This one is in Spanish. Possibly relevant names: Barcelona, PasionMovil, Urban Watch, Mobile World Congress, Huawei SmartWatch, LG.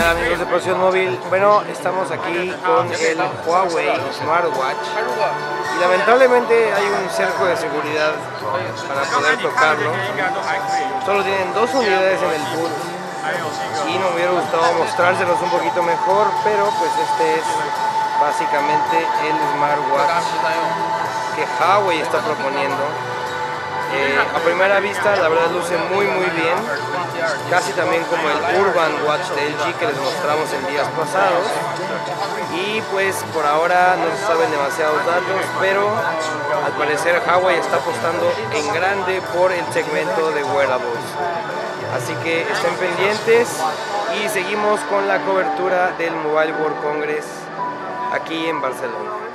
Hola amigos de PasionMovil, bueno, estamos aquí con el Huawei SmartWatch y lamentablemente hay un cerco de seguridad para poder tocarlo. Solo tienen dos unidades en el booth y nos hubiera gustado mostrárselos un poquito mejor, pero pues este es básicamente el SmartWatch que Huawei está proponiendo. A primera vista la verdad luce muy bien, casi también como el Urban Watch de LG que les mostramos en días pasados, y pues por ahora no se saben demasiados datos, pero al parecer Huawei está apostando en grande por el segmento de wearables, así que estén pendientes y seguimos con la cobertura del Mobile World Congress aquí en Barcelona.